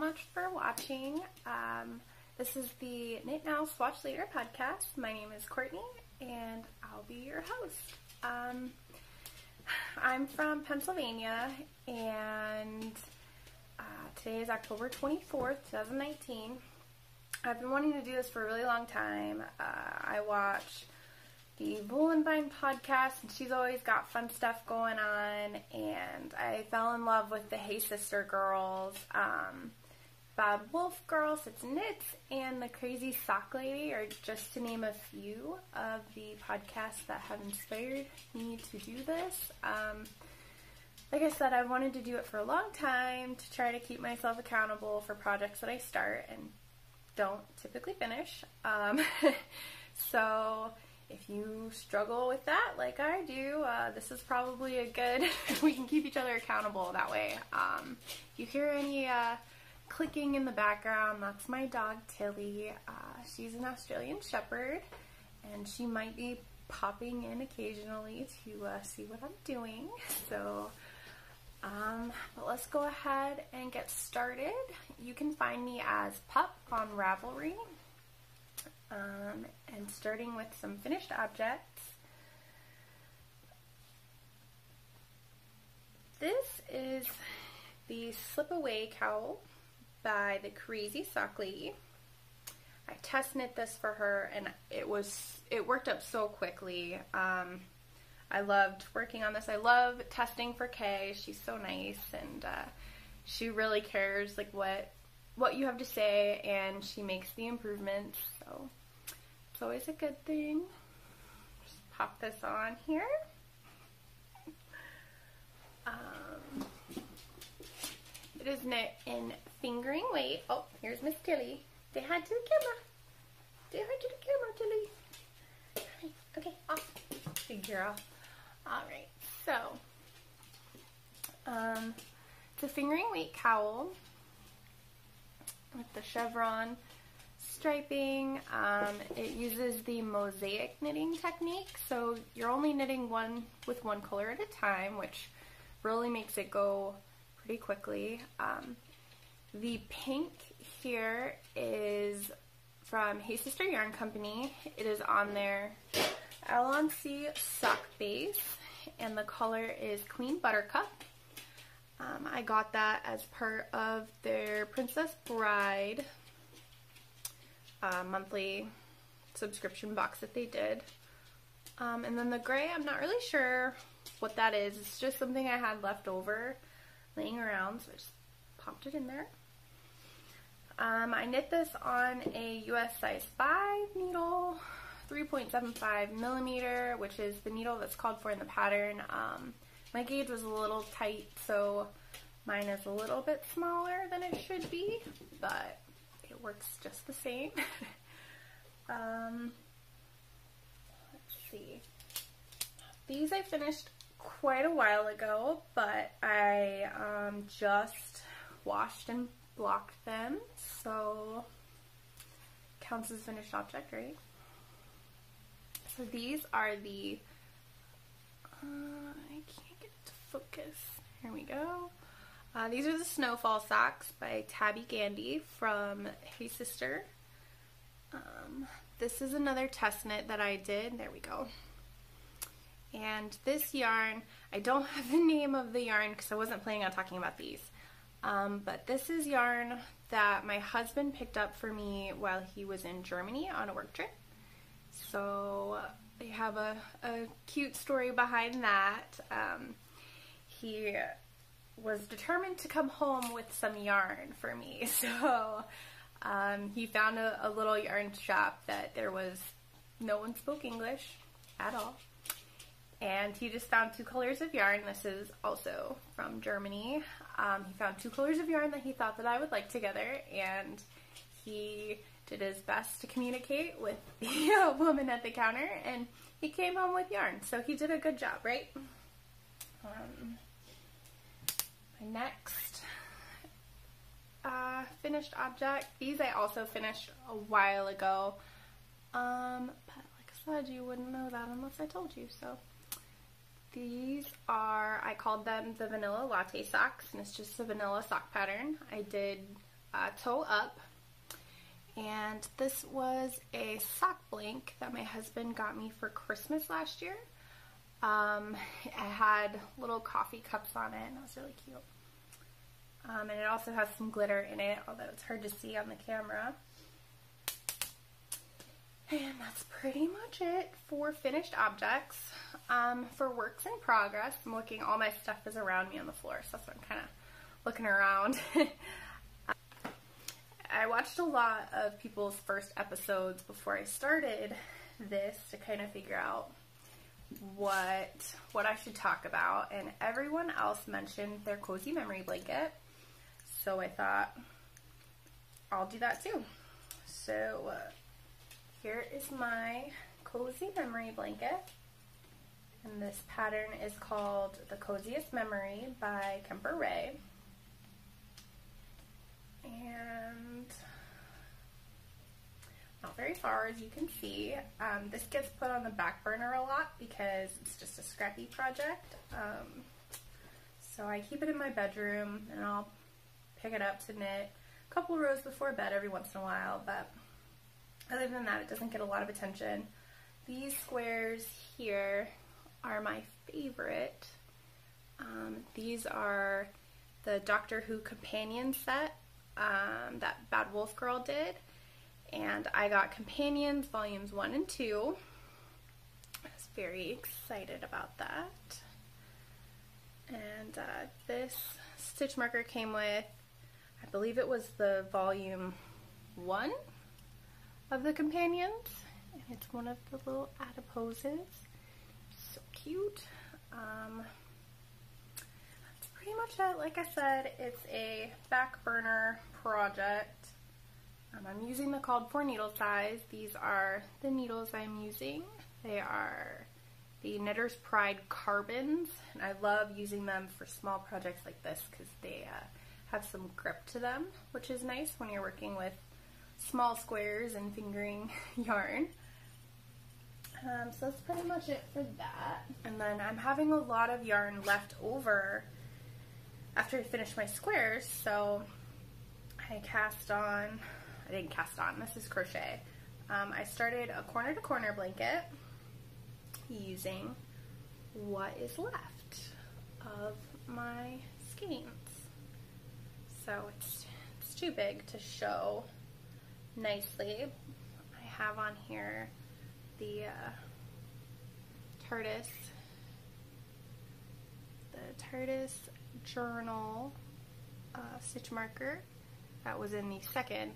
much for watching. This is the Knit Now, Swatch Later podcast. My name is Courtney, and I'll be your host. I'm from Pennsylvania, and today is October 24th, 2019. I've been wanting to do this for a really long time. I watch the Voolenvine podcast, and she's always got fun stuff going on, and I fell in love with the Hey Sister Girls, Bad Wolf Girl Sits and Knits, and The Crazy Sock Lady are just to name a few of the podcasts that have inspired me to do this. Like I said, I wanted to do it for a long time to try to keep myself accountable for projects that I start and don't typically finish. So if you struggle with that like I do, this is probably a good, we can keep each other accountable that way. If you hear any clicking in the background, that's my dog Tilly. She's an Australian Shepherd, and she might be popping in occasionally to see what I'm doing. So but let's go ahead and get started. You can find me as Pup on Ravelry. And starting with some finished objects. This is the Slip Away Cowl by The Crazy Sock Lady. I test knit this for her, and it worked up so quickly. I loved working on this. I love testing for Kay. She's so nice, and she really cares like what you have to say, and she makes the improvements. So it's always a good thing. Just pop this on here. It is knit in fingering weight. Oh, here's Miss Tilly. They had to the camera. They had to the camera, Tilly. Right. Okay, off. Good girl. All right. So, it's a fingering weight cowl with the chevron striping. It uses the mosaic knitting technique, so you're only knitting one color at a time, which really makes it go pretty quickly. The pink here is from Hey Sister Yarn Company. It is on their Allons-y Sock Base, and the color is Queen Buttercup. I got that as part of their Princess Bride monthly subscription box that they did. And then the gray, I'm not really sure what that is. It's just something I had left over laying around, so I just popped it in there. I knit this on a US size 5 needle, 3.75 millimeter, which is the needle that's called for in the pattern. My gauge was a little tight, so mine is a little bit smaller than it should be, but it works just the same. Let's see. These I finished quite a while ago, but I just washed and blocked them, so counts as finished object, right? So these are the, I can't get it to focus, here we go. These are the Snowfall socks by Tabby Gandhi from Hey Sister. This is another test knit that I did. There we go. And this yarn, I don't have the name of the yarn because I wasn't planning on talking about these. But this is yarn that my husband picked up for me while he was in Germany on a work trip. So they have a cute story behind that. He was determined to come home with some yarn for me, so he found a little yarn shop that there was no one spoke English at all, and he just found two colors of yarn. This is also from Germany. He found two colors of yarn that he thought that I would like together, and he did his best to communicate with the woman at the counter, and he came home with yarn, so he did a good job, right? Next finished object. These I also finished a while ago, but like I said, you wouldn't know that unless I told you. So these are, I called them the vanilla latte socks, and it's just a vanilla sock pattern. I did toe up. And this was a sock blank that my husband got me for Christmas last year. It had little coffee cups on it, and it was really cute. And it also has some glitter in it, although it's hard to see on the camera. And that's pretty much it for finished objects. For works in progress, I'm looking, all my stuff is around me on the floor, so that's why I'm kind of looking around. I watched a lot of people's first episodes before I started this to kind of figure out what I should talk about, and everyone else mentioned their cozy memory blanket, so I thought I'll do that too. So here is my cozy memory blanket, and this pattern is called The Coziest Memory by Kemper Wray. And not very far, as you can see. This gets put on the back burner a lot because it's just a scrappy project. So I keep it in my bedroom, and I'll pick it up to knit a couple rows before bed every once in a while, but other than that, it doesn't get a lot of attention. These squares here are my favorite. These are the Doctor Who companion set that Bad Wolf Girl did. And I got Companions Volumes 1 and 2. I was very excited about that. And this stitch marker came with, I believe it was the Volume 1 of the Companions. And it's one of the little adiposes. So cute. That's pretty much it. Like I said, it's a back burner project. I'm using the called for needle size. These are the needles I'm using. They are the Knitter's Pride Carbons, and I love using them for small projects like this because they have some grip to them, which is nice when you're working with small squares and fingering yarn. So that's pretty much it for that. And then I'm having a lot of yarn left over after I finish my squares, so I cast on... I didn't cast on, this is crochet. I started a corner to corner blanket using what is left of my skeins. So it's too big to show nicely. I have on here the TARDIS journal stitch marker that was in the second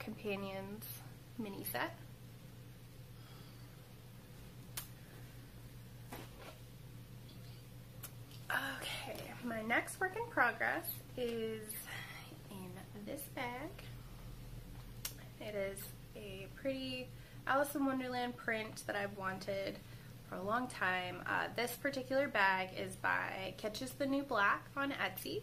Companions mini set. Okay, my next work in progress is in this bag. It is a pretty Alice in Wonderland print that I've wanted for a long time. This particular bag is by KitschIsTheNewBlack on Etsy.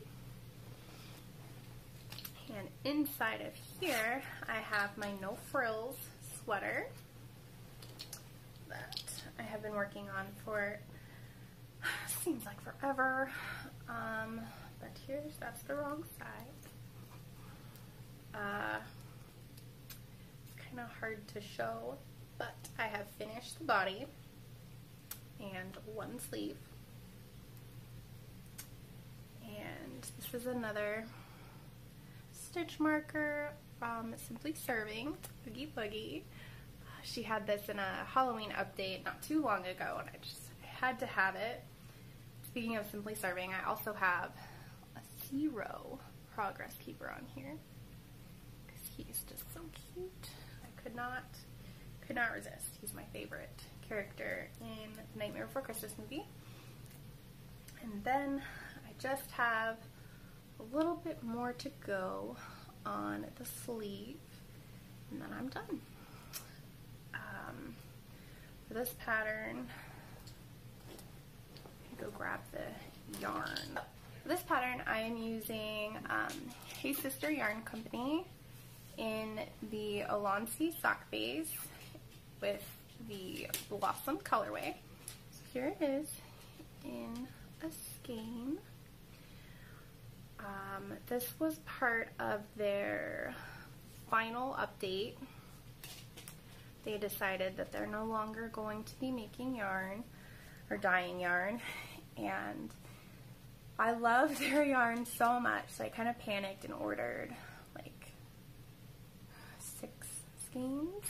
And inside of here, I have my No Frills Sweater that I have been working on for, seems like forever. But that's the wrong side. It's kind of hard to show, but I have finished the body and one sleeve. And this is another stitch marker from Simply Serving, Boogie Boogie. She had this in a Halloween update not too long ago, and I had to have it. Speaking of Simply Serving, I also have a Zero Progress Keeper on here because he's just so cute. I could not resist. He's my favorite character in the Nightmare Before Christmas movie. And then I just have a little bit more to go on the sleeve, and then I'm done. For this pattern, go grab the yarn. For this pattern, I am using Hey Sister Yarn Company in the Allons-y Sock Base with the Blossom colorway. So here it is in a skein. This was part of their final update. They decided that they're no longer going to be making yarn or dyeing yarn, and I loved their yarn so much, so I kind of panicked and ordered like 6 skeins.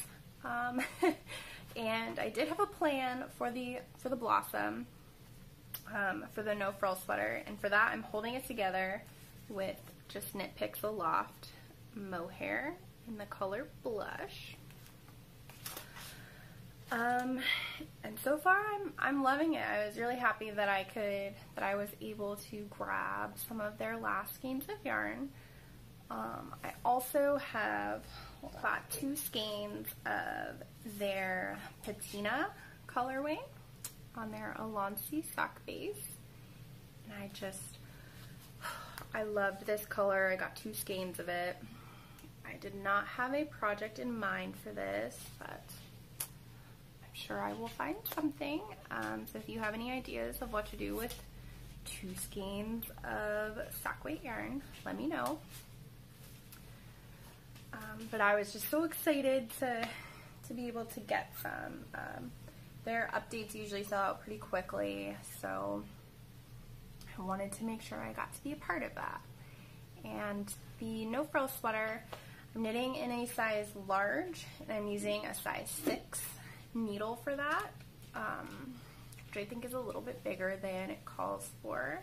And I did have a plan for the blossom, for the No Frills Sweater, and for that I'm holding it together with just KnitPicks Aloft Mohair in the color Blush. And so far I'm loving it. I was really happy that I was able to grab some of their last skeins of yarn. I also have got 2 skeins of their Patina colorway on their Allons-y Sock Base, and I loved this color. I got 2 skeins of it. I did not have a project in mind for this, but I'm sure I will find something. So if you have any ideas of what to do with 2 skeins of sock weight yarn, let me know. But I was just so excited to be able to get some. Their updates usually sell out pretty quickly, so I wanted to make sure I got to be a part of that. And the No Frills Sweater, I'm knitting in a size large, and I'm using a size 6 needle for that, which I think is a little bit bigger than it calls for.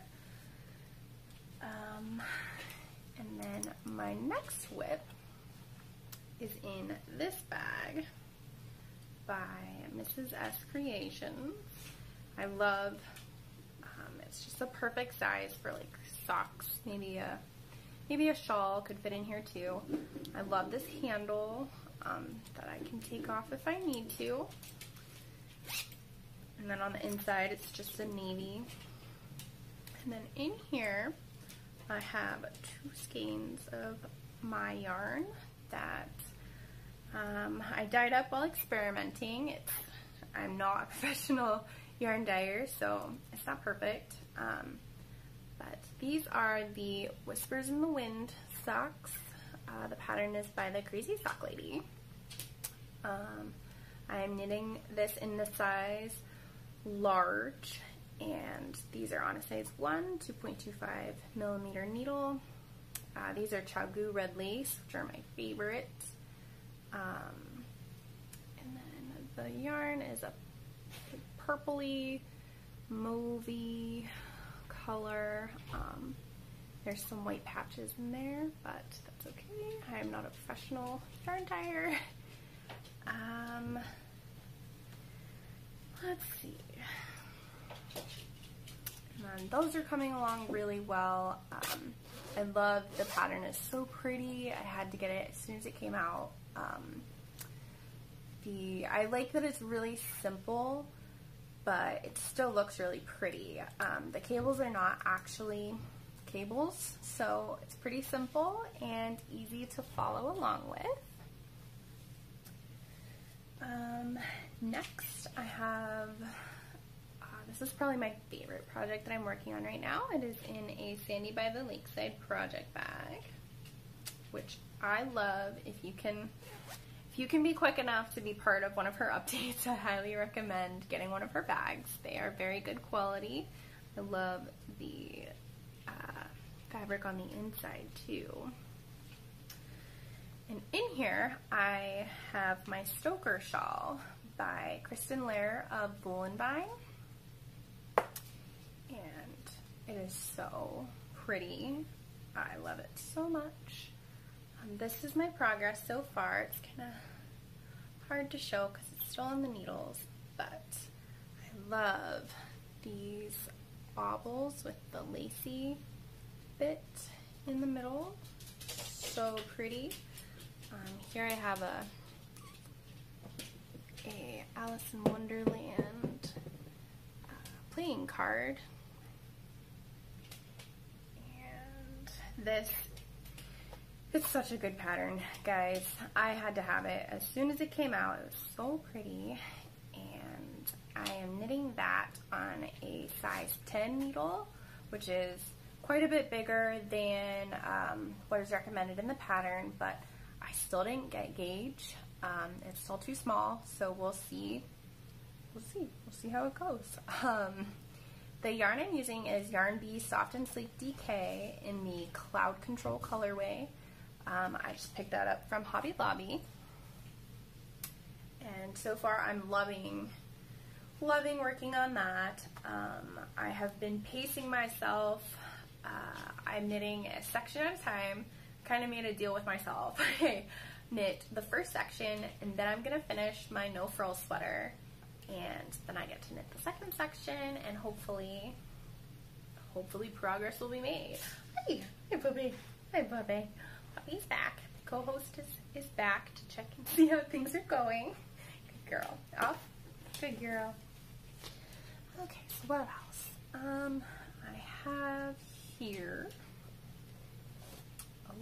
And then my next whip is in this bag by Mrs. S Creations. I love, it's just a perfect size for like socks. Maybe a shawl could fit in here too. I love this handle that I can take off if I need to. And then on the inside it's just a navy. And then in here I have 2 skeins of my yarn that I dyed up while experimenting. I'm not a professional yarn dyer, so it's not perfect, but these are the Whispers in the Wind socks. The pattern is by The Crazy Sock Lady. I'm knitting this in the size large, and these are on a size 1, 2.25 millimeter needle. These are Chagu red lace, which are my favorite. And then the yarn is a purpley, mauvey color. There's some white patches in there, but that's okay. I am not a professional yarn dyer. Let's see. And those are coming along really well. I love the pattern. It's so pretty. I had to get it as soon as it came out. I like that it's really simple, but it still looks really pretty. The cables are not actually cables, so it's pretty simple and easy to follow along with. Next I have... this is probably my favorite project that I'm working on right now. It is in a Sandy by the Lakeside project bag, which I love. If you can be quick enough to be part of one of her updates, I highly recommend getting one of her bags. They are very good quality. I love the fabric on the inside too. And in here I have my Stoker shawl by Kristen Lair of Voolenvine. And it is so pretty. I love it so much. This is my progress so far. It's kind of hard to show because it's still on the needles, but I love these baubles with the lacy bit in the middle. So pretty. Here I have a Alice in Wonderland playing card. It's such a good pattern, guys. I had to have it as soon as it came out. It was so pretty, and I am knitting that on a size 10 needle, which is quite a bit bigger than what is recommended in the pattern, but I still didn't get gauge. It's still too small, so we'll see how it goes. The yarn I'm using is Yarn Bee Soft and Sleek DK in the Cloud Control colorway. I just picked that up from Hobby Lobby, and so far I'm loving working on that. I have been pacing myself. I'm knitting a section at a time. Kind of made a deal with myself. I knit the first section, and then I'm gonna finish my No Frills sweater, and then I get to knit the second section, and hopefully progress will be made. Hey puppy, hi puppy. Puppy's back. The co-host is back to check and see how things are going. Good girl. Off. Good girl. Okay, so what else? I have here a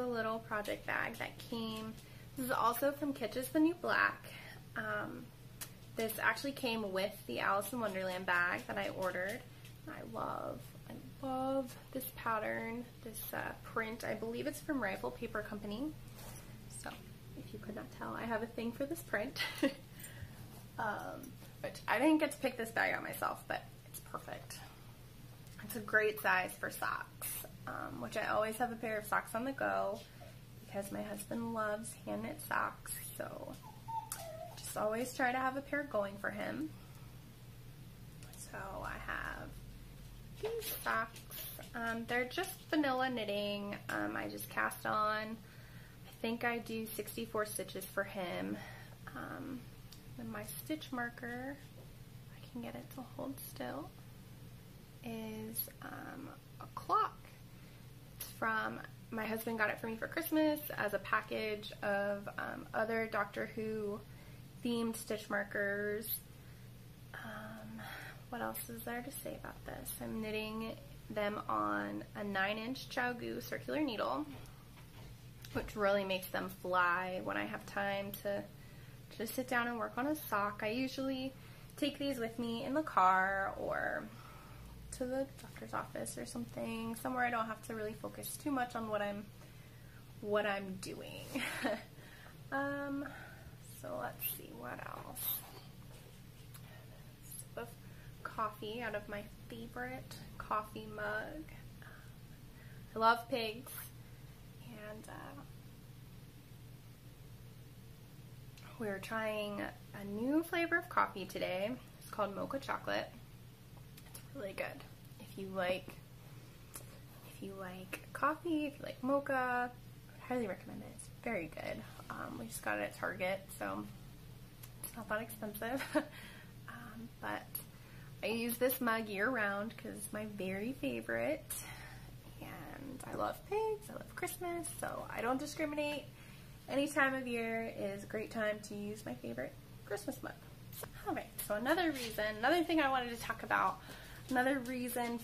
little project bag that came. This is also from KitschIsTheNewBlack. This actually came with the Alice in Wonderland bag that I ordered. I love this pattern, this print. I believe it's from Rifle Paper Company. So, if you could not tell, I have a thing for this print. Which I didn't get to pick this bag out myself, but it's perfect. It's a great size for socks, which I always have a pair of socks on the go because my husband loves hand knit socks, so just always try to have a pair going for him. So I have these socks. They're just vanilla knitting. I just cast on. I think I do 64 stitches for him. And my stitch marker, if I can get it to hold still, is a clock. It's from, my husband got it for me for Christmas as a package of other Doctor Who themed stitch markers. What else is there to say about this? I'm knitting them on a 9-inch Chow Goo circular needle, which really makes them fly when I have time to just sit down and work on a sock. I usually take these with me in the car or to the doctor's office or something, somewhere I don't have to really focus too much on what I'm doing. So let's see what else. A sip of coffee out of my favorite coffee mug. I love pigs, and we're trying a new flavor of coffee today. It's called mocha chocolate. It's really good. If you like coffee, if you like mocha, I highly recommend it. It's very good. We just got it at Target, so it's not that expensive. But I use this mug year-round because it's my very favorite, and I love pigs. I love Christmas, so I don't discriminate. Any time of year is a great time to use my favorite Christmas mug. Alright, so another reason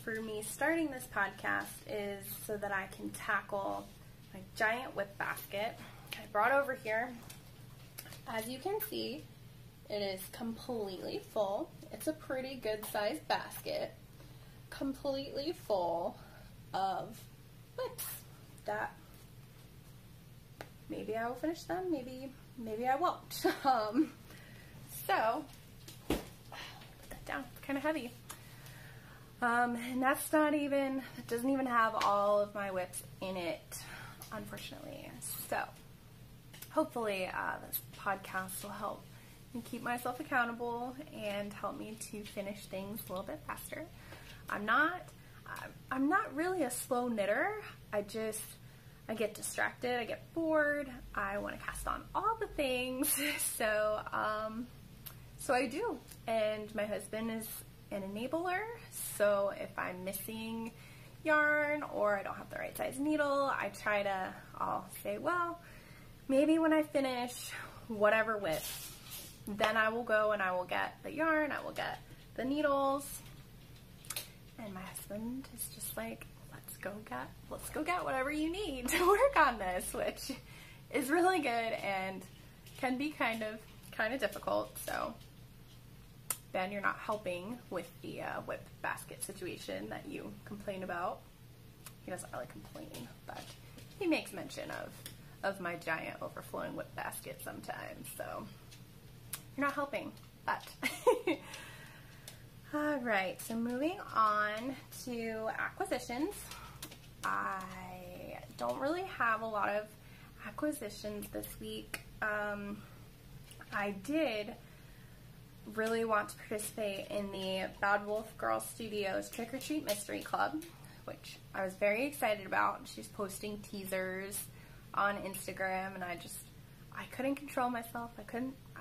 for me starting this podcast is so that I can tackle my giant whip basket I brought over here. As you can see, it is completely full. It's a pretty good sized basket, completely full of whips that maybe I will finish them, maybe I won't. So, put that down, it's kind of heavy. And that doesn't even have all of my whips in it, unfortunately. So, hopefully this podcast will help me keep myself accountable and help me to finish things a little bit faster. I'm not really a slow knitter, I get distracted, I get bored, I want to cast on all the things, so I do. And my husband is an enabler, so if I'm missing yarn or I don't have the right size needle, I'll say, well, maybe when I finish whatever width, then I will go and I will get the yarn, I will get the needles, and my husband is just like, let's go get whatever you need to work on this, which is really good and can be kind of difficult. So then you're not helping with the whip basket situation that you complain about. He doesn't really complain, but he makes mention of my giant overflowing whip basket sometimes, so you're not helping, but. All right, so moving on to acquisitions. I don't really have a lot of acquisitions this week. I did really want to participate in the Bad Wolf Girl Studios Trick or Treat Mystery Club, which I was very excited about. She's posting teasers on Instagram, and I couldn't control myself. I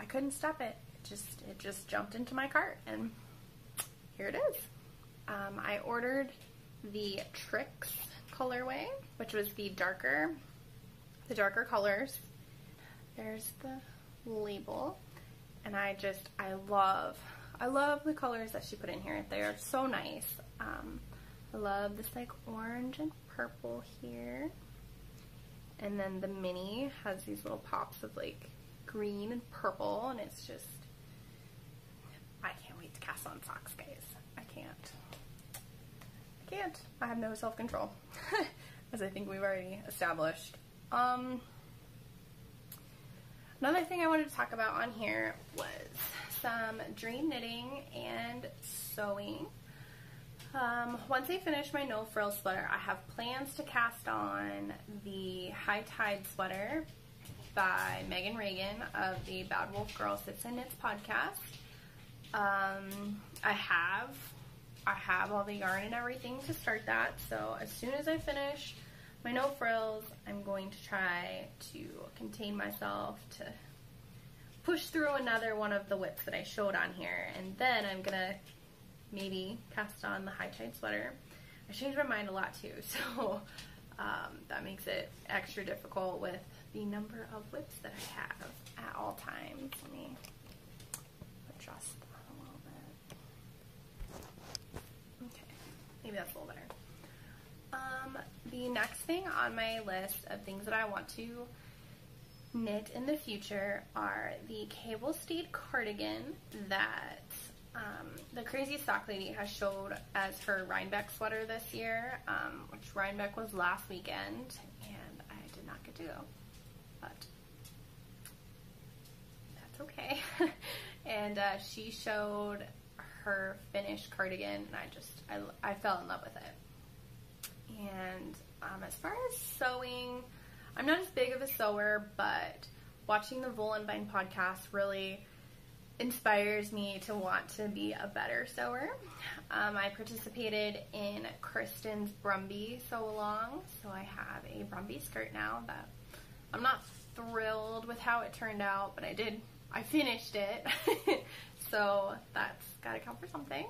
couldn't stop it. It just jumped into my cart, and here it is. I ordered the Trix colorway, which was the darker colors. There's the label, and I love the colors that she put in here. They are so nice. I love this like orange and purple here, and then the mini has these little pops of like green and purple, and it's just, I can't wait to cast on socks, guys. I can't. I have no self-control, as I think we've already established. Another thing I wanted to talk about on here was some dream knitting and sewing. Once I finish my No Frills Sweater, I have plans to cast on the High Tide Sweater by Megan Reagan of the Bad Wolf Girl Sits and Knits podcast. I have all the yarn and everything to start that, so as soon as I finish my No Frills, I'm going to try to contain myself to push through another one of the whips that I showed on here, and then I'm gonna maybe cast on the High Tide Sweater. I change my mind a lot too, so that makes it extra difficult with the number of whips that I have at all times. Let me adjust that a little bit. Okay, maybe that's a little better. The next thing on my list of things that I want to knit in the future are the cable stayed cardigan that the Crazy Sock Lady has showed as her Rhinebeck sweater this year, which Rhinebeck was last weekend, and I did not get to go, but that's okay. And she showed her finished cardigan, and I fell in love with it. And as far as sewing, I'm not as big of a sewer, but watching the Voolenvine podcast really inspires me to want to be a better sewer. I participated in Kristen's Brumby sew along, so I have a Brumby skirt now that I'm not thrilled with how it turned out, but I finished it, so that's gotta count for something.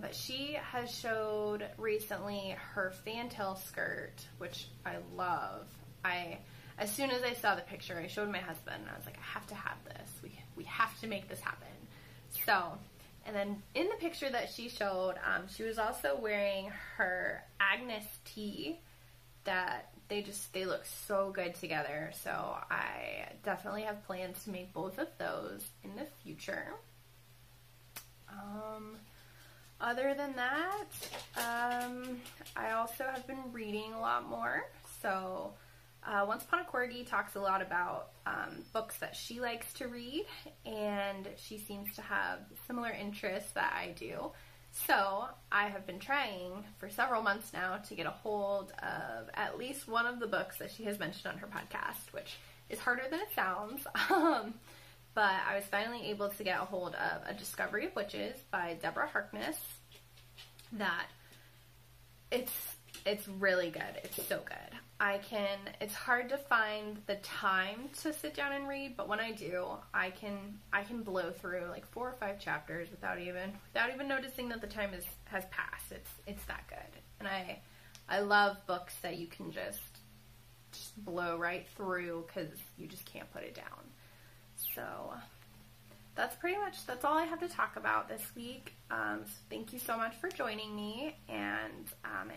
But she has showed recently her fantail skirt, which I love. As soon as I saw the picture, I showed my husband, and I was like, I have to have this. We have to make this happen. So, and then in the picture that she showed, she was also wearing her Agnes tee that they look so good together. So I definitely have plans to make both of those in the future. Other than that, I also have been reading a lot more. So Once Upon a Corgi talks a lot about books that she likes to read, and she seems to have similar interests that I do. So I have been trying for several months now to get a hold of at least one of the books that she has mentioned on her podcast, which is harder than it sounds. But I was finally able to get a hold of A Discovery of Witches by Deborah Harkness. That it's really good. It's so good. It's hard to find the time to sit down and read, but when I do, I can blow through like 4 or 5 chapters without even noticing that the time has passed. It's that good. And I love books that you can just blow right through because you just can't put it down. So that's all I have to talk about this week. So thank you so much for joining me. And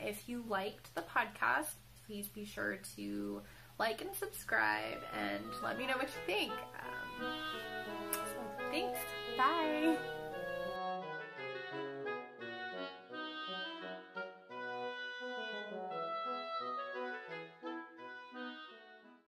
if you liked the podcast, please be sure to like and subscribe and let me know what you think. So thanks.